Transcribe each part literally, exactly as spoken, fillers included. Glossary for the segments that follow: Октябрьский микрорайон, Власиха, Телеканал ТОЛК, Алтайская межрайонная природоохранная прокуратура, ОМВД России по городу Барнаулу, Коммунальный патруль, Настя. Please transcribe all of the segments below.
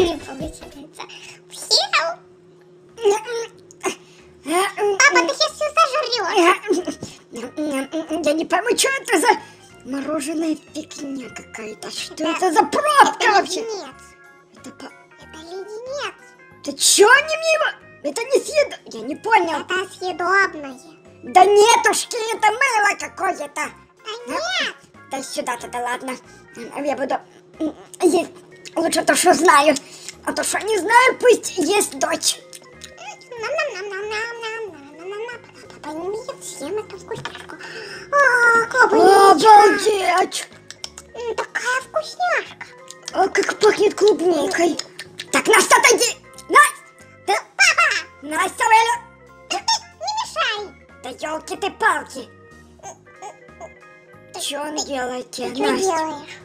не получается. Съел? Папа, ты сейчас все сожрешь. Я не пойму, что это за мороженое фигня какая-то. Что это, это за пробка вообще? Леденец. Это, по... это леденец. Ты что они мне его... Это не съед... Я не понял. Это съедобное. Да нетушки, это мыло какое-то. Да, да нет. Дай сюда тогда, ладно. Я буду есть лучше то, что знаю. А то, что не знаю, пусть ест дочь. Папа не ест всем эту вкусняшку. Обалдеть. Такая вкусняшка. О, как пахнет клубникой. Так, Настя, отойди. Настя! Папа! Настя, ты не мешай. Да елки ты палки. Что он делает тебе, Настя? Что делаешь?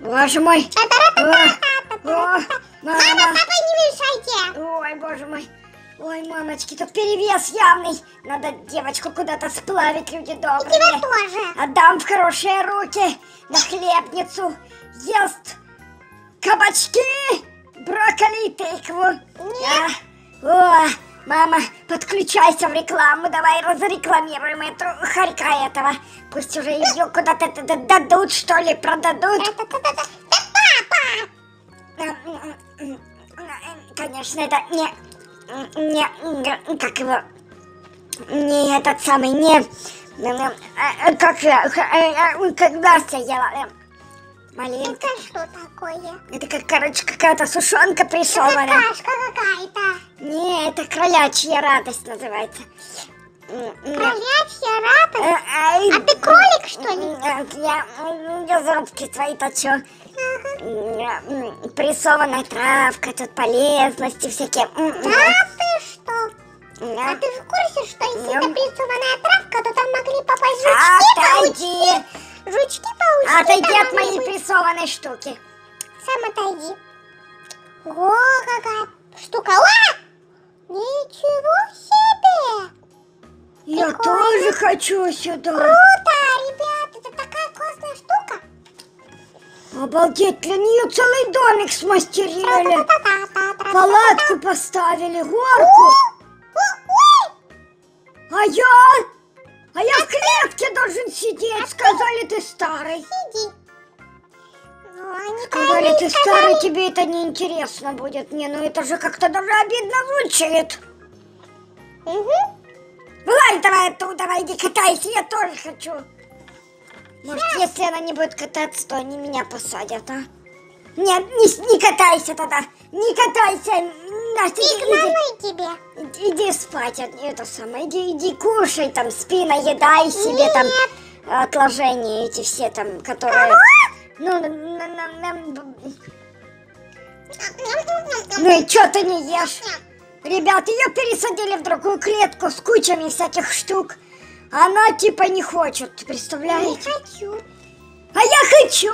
Боже мой. Мама, папа, не мешайте. Ой, боже мой. Ой, мамочки, тут перевес явный. Надо девочку куда-то сплавить, люди добрые. И тебя тоже. Отдам в хорошие руки, на хлебницу. Ест кабачки, брокколи и тыкву. Нет. А, о, мама, подключайся в рекламу. Давай разрекламируем эту хорька этого. Пусть уже ее куда-то дадут, что ли, продадут. Да, да, да, да. Да, папа! Конечно, это не... Не, как его, не этот самый, не, как, как Настя ела, маленькая. Это что такое? Это как, короче, какая-то сушенка присованная. Какашка какая-то. Не, это кролячья радость называется. Кролячья радость? А, а ты кролик, что ли? Я, я зубки свои точу. Прессованная травка, тут полезности всякие. Да ты что? А ты же в курсе, что если это прессованная травка, то там могли попасть жучки-паучки? Жучки-паучки. Отойди от моей прессованной штуки. Сам отойди. О, какая штука. О! Ничего себе! Я тоже хочу сюда. Круто, ребят, это такая классная штука. Обалдеть, для нее целый домик смастерили. Палатку поставили, горку. А я? А я в клетке должен сидеть. Сказали, ты старый. Сиди. Сказали, ты старый, тебе это неинтересно будет. Не, ну это же как-то даже обидно звучит. Угу. Вылазь давай оттуда, давай, иди катайся, я тоже хочу. Может, если она не будет кататься, то они меня посадят, а? Нет, не, не катайся тогда. Не катайся. Настя, иди, иди, иди спать, это самое. Иди, иди кушай, там, спи, наедай себе. Нет. Там отложения эти все там, которые... Ну, ну и чё ты не ешь? Ребят, ее пересадили в другую клетку с кучами всяких штук. Она типа не хочет, представляете? Я хочу. А я хочу.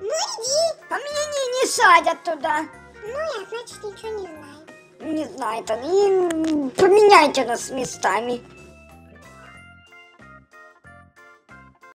Ну иди. А меня не, не садят туда. Ну я, значит, ничего не знаю. Не знает она. И поменяйте нас местами.